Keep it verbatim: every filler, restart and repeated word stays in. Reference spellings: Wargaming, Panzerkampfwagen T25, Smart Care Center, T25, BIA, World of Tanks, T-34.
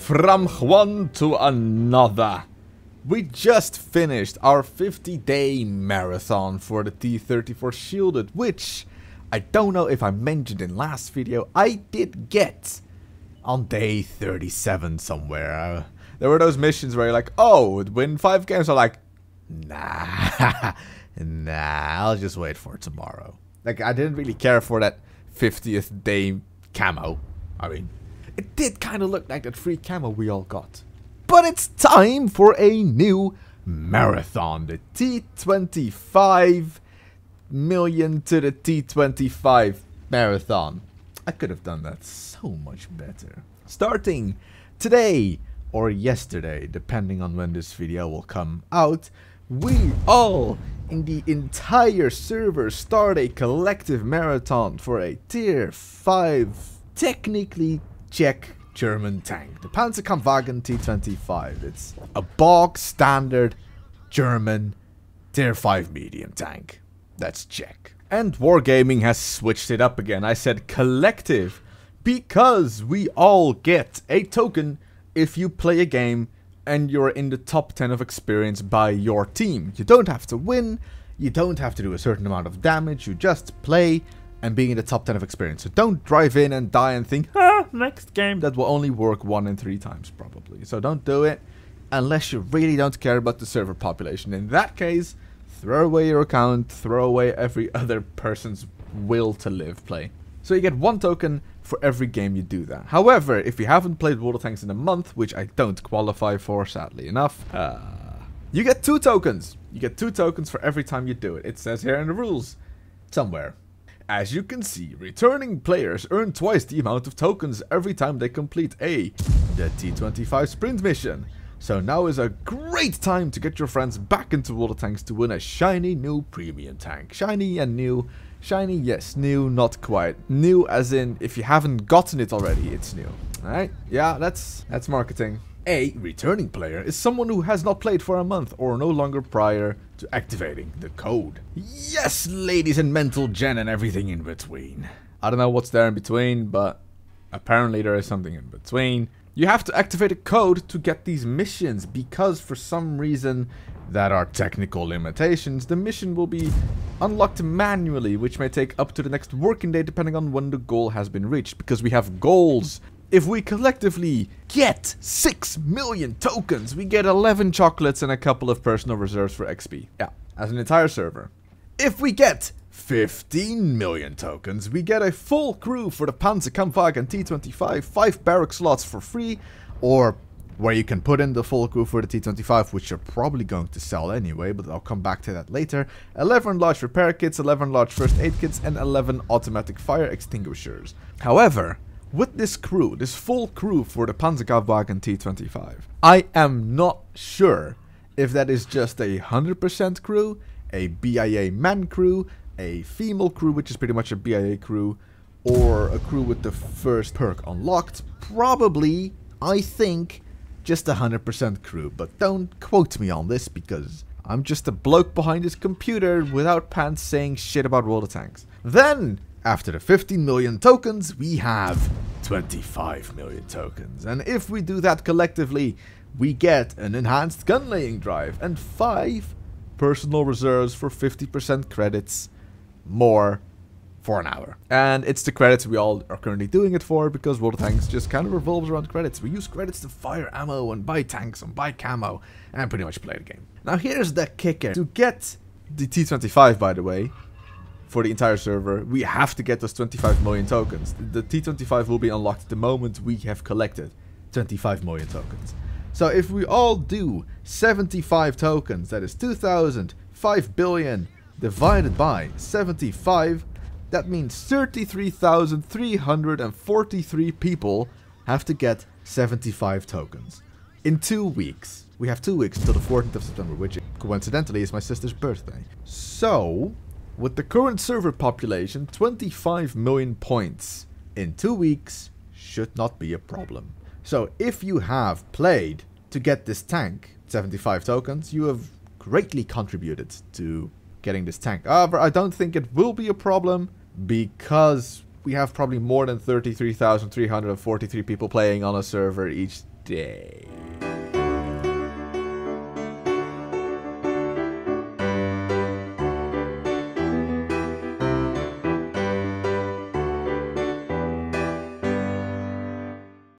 From one to another. We just finished our fifty day marathon for the T thirty-four Shielded, which I don't know if I mentioned in last video, I did get on day thirty-seven somewhere. Uh, there were those missions where you're like, oh, win five games. I'm like, nah, nah, I'll just wait for tomorrow. Like, I didn't really care for that fiftieth day camo. I mean, it did kind of look like that free camo we all got. But it's time for a new marathon. The T twenty-five million to the T twenty-five marathon. I could have done that so much better. Starting today or yesterday, depending on when this video will come out, we all in the entire server start a collective marathon for a tier five technically Czech German tank, the Panzerkampfwagen T twenty-five. It's a bog standard German tier five medium tank. That's Czech. And Wargaming has switched it up again. I said collective because we all get a token if you play a game and you're in the top ten of experience by your team. You don't have to win, you don't have to do a certain amount of damage, you just play and being in the top ten of experience. So don't drive in and die and think, ah, next game. That will only work one in three times probably. So don't do it unless you really don't care about the server population. In that case, throw away your account, throw away every other person's will to live play. So you get one token for every game you do that. However, if you haven't played World of Tanks in a month, which I don't qualify for, sadly enough, uh, you get two tokens. You get two tokens for every time you do it. It says here in the rules somewhere. As you can see, returning players earn twice the amount of tokens every time they complete a the T twenty-five sprint mission. So now is a great time to get your friends back into World of Tanks to win a shiny new premium tank. Shiny and new. Shiny, yes. New, not quite. New as in, if you haven't gotten it already, it's new. Alright? Yeah, that's that's marketing. A returning player is someone who has not played for a month or no longer prior to activating the code. Yes, ladies and mental gen and everything in between. I don't know what's there in between, but apparently there is something in between. You have to activate a code to get these missions because for some reason that are technical limitations, the mission will be unlocked manually, which may take up to the next working day depending on when the goal has been reached, because we have goals. If we collectively get six million tokens, we get eleven chocolates and a couple of personal reserves for X P. Yeah, as an entire server. If we get fifteen million tokens, we get a full crew for the Panzerkampfwagen T twenty-five, five barrack slots for free, or where you can put in the full crew for the T twenty-five, which you're probably going to sell anyway, but I'll come back to that later. eleven large repair kits, eleven large first aid kits, and eleven automatic fire extinguishers. However, with this crew, this full crew for the Panzerkampfwagen T twenty-five, I am not sure if that is just a one hundred percent crew, a B I A man crew, a female crew, which is pretty much a B I A crew, or a crew with the first perk unlocked. Probably, I think, just a one hundred percent crew, but don't quote me on this because I'm just a bloke behind this computer without pants saying shit about World of Tanks. Then, after the fifteen million tokens, we have twenty-five million tokens. And if we do that collectively, we get an enhanced gunlaying drive and five personal reserves for fifty percent credits more for an hour. And it's the credits we all are currently doing it for because World of Tanks just kind of revolves around credits. We use credits to fire ammo and buy tanks and buy camo and pretty much play the game. Now here's the kicker. To get the T twenty-five, by the way, for the entire server, we have to get those twenty-five million tokens. The T twenty-five will be unlocked the moment we have collected twenty-five million tokens. So if we all do seventy-five tokens, that is two thousand five billion divided by seventy-five, that means thirty-three thousand three hundred forty-three people have to get seventy-five tokens in two weeks. We have two weeks until the fourteenth of September, which coincidentally is my sister's birthday. So with the current server population, twenty-five million points in two weeks should not be a problem. So if you have played to get this tank, seventy-five tokens, you have greatly contributed to getting this tank. However, I don't think it will be a problem because we have probably more than thirty-three thousand three hundred forty-three people playing on a server each day.